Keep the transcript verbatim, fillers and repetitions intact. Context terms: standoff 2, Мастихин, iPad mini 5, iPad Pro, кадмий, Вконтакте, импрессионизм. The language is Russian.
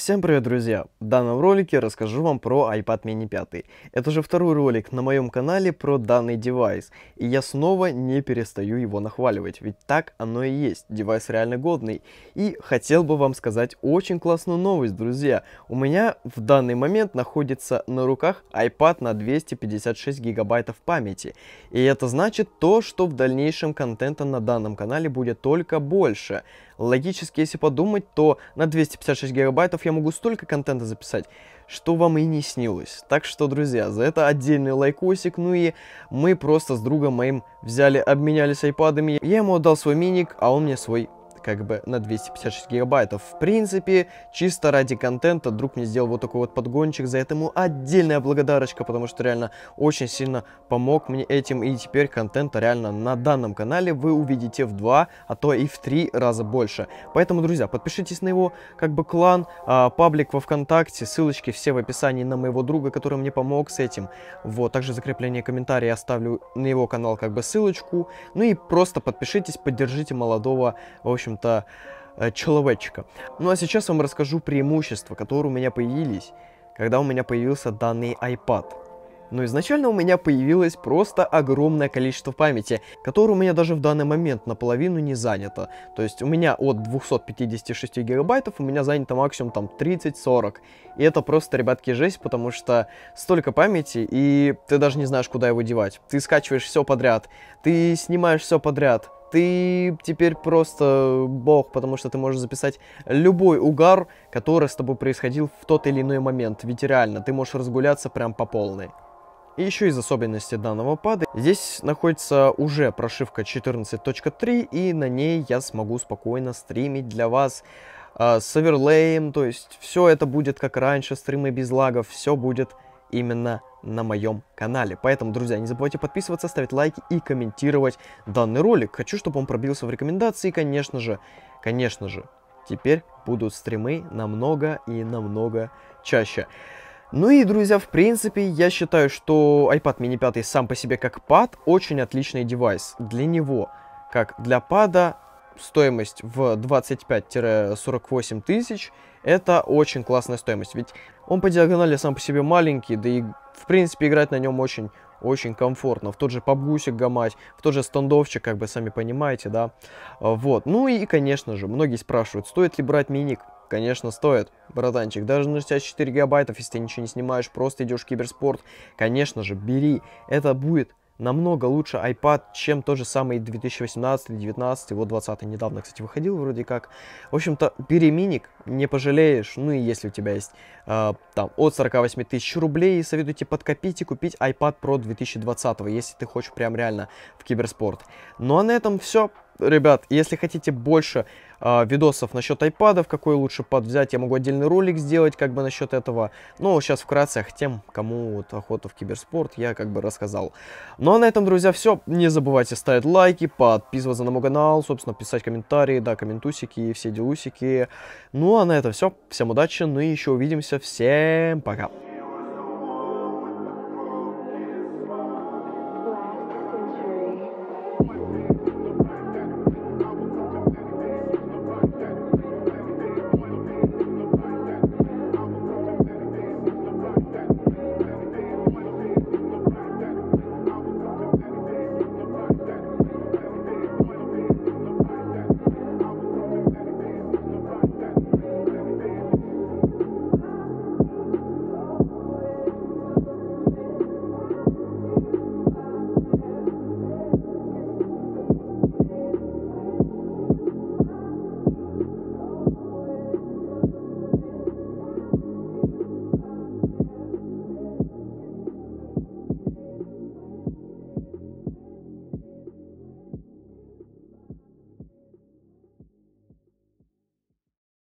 Всем привет, друзья! В данном ролике расскажу вам про iPad mini пять. Это уже второй ролик на моем канале про данный девайс, и я снова не перестаю его нахваливать, ведь так оно и есть, девайс реально годный. И хотел бы вам сказать очень классную новость, друзья. У меня в данный момент находится на руках iPad на двести пятьдесят шесть гигабайтов памяти, и это значит то, что в дальнейшем контента на данном канале будет только больше. Логически, если подумать, то на двести пятьдесят шесть гигабайтов я Я могу столько контента записать, что вам и не снилось. Так что, друзья, за это отдельный лайкосик. Ну и мы просто с другом моим взяли, обменялись айпадами. Я ему отдал свой миник, а он мне свой, как бы, на двести пятьдесят шесть гигабайтов. В принципе, чисто ради контента друг мне сделал вот такой вот подгончик. За это ему отдельная благодарочка, потому что реально очень сильно помог мне этим. И теперь контента реально на данном канале вы увидите в два, а то и в три раза больше. Поэтому, друзья, подпишитесь на его, как бы, клан, паблик во ВКонтакте. Ссылочки все в описании на моего друга, который мне помог с этим. Вот, также в закреплении комментарии оставлю на его канал, как бы, ссылочку. Ну и просто подпишитесь, поддержите молодого, в общем, то человечка. Ну а сейчас вам расскажу преимущества, которые у меня появились, когда у меня появился данный iPad. Но изначально у меня появилось просто огромное количество памяти, которое у меня даже в данный момент наполовину не занято. То есть у меня от двухсот пятидесяти шести гигабайтов у меня занято максимум там тридцать-сорок. И это просто, ребятки, жесть, потому что столько памяти, и ты даже не знаешь, куда его девать. Ты скачиваешь все подряд, ты снимаешь все подряд. Ты теперь просто бог, потому что ты можешь записать любой угар, который с тобой происходил в тот или иной момент. Ведь реально, ты можешь разгуляться прям по полной. И еще из особенностей данного пада, здесь находится уже прошивка четырнадцать точка три, и на ней я смогу спокойно стримить для вас э, с оверлеем. То есть все это будет как раньше, стримы без лагов, все будет именно на моем канале. Поэтому, друзья, не забывайте подписываться, ставить лайки и комментировать данный ролик. Хочу, чтобы он пробился в рекомендации, конечно же, конечно же. Теперь будут стримы намного и намного чаще. Ну и, друзья, в принципе, я считаю, что iPad mini пять сам по себе как пад очень отличный девайс. Для него, как для пада, стоимость в двадцать пять — сорок восемь тысяч, это очень классная стоимость, ведь он по диагонали сам по себе маленький, да и в принципе играть на нем очень-очень комфортно, в тот же пабгусик гамать, в тот же стандовчик, как бы, сами понимаете, да, вот. Ну и, конечно же, многие спрашивают, стоит ли брать миник. Конечно, стоит, братанчик, даже на шестьдесят четыре гигабайтов, если ты ничего не снимаешь, просто идешь в киберспорт, конечно же, бери, это будет намного лучше iPad, чем тот же самый две тысячи восемнадцатый, две тысячи девятнадцатый, вот двадцатый недавно, кстати, выходил вроде как. В общем-то, бери миник, не пожалеешь. Ну и если у тебя есть э, там от сорока восьми тысяч рублей, советую тебе подкопить и купить iPad Pro две тысячи двадцатого, если ты хочешь прям реально в киберспорт. Ну а на этом все. Ребят, если хотите больше э, видосов насчет айпадов, какой лучше пад взять, я могу отдельный ролик сделать, как бы, насчет этого. Но сейчас вкратце тем, кому вот охота в киберспорт, я, как бы, рассказал. Ну а на этом, друзья, все. Не забывайте ставить лайки, подписываться на мой канал, собственно, писать комментарии, да, комментусики и все делусики. Ну а на этом все. Всем удачи, ну и еще увидимся. Всем пока.